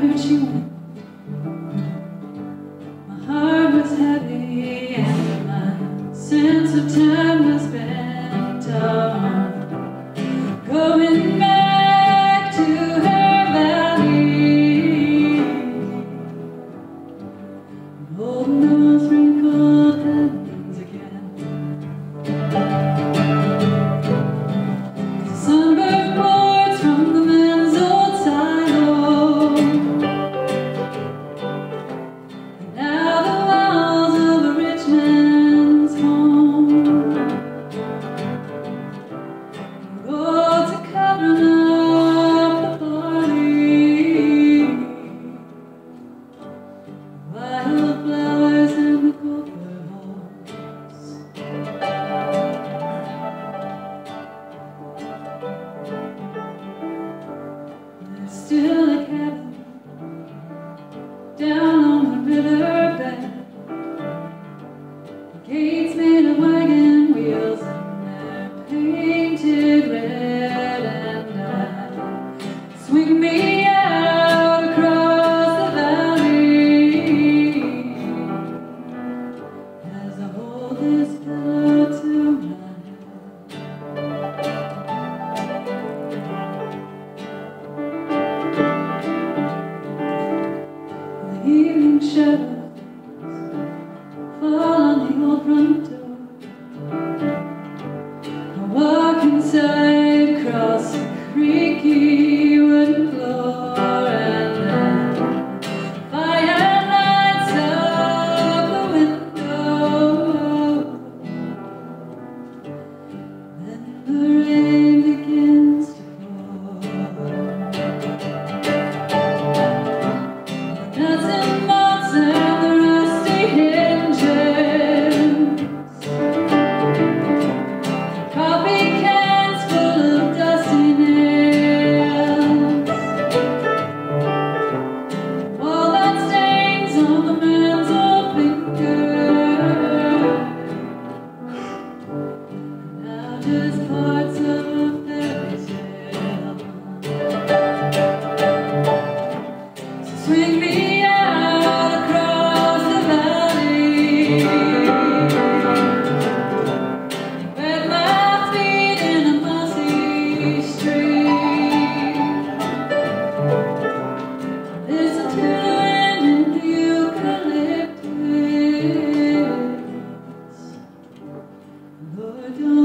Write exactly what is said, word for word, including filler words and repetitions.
hurt you. My heart was heavy and my sense of time was bent on going back to her valley. I'm holding those wrinkled hands again. The sunburned boards from the man's old silo. And now the walls of a rich man's home. And gold's a covering up the party. Wild flowers and the cold. Still a cabin down on the riverbed. The gates made of wagon wheels and they're painted red. And I swing me out across the valley as I hold this pillow to my head. Evening shadows fall on the old front door. I walk inside, cross a creaky wooden floor, and the fire lights up the window. Then the rain begins to swing me out across the valley. Wet my feet in a mossy stream. Listen to the wind in the eucalyptus. Lord, don't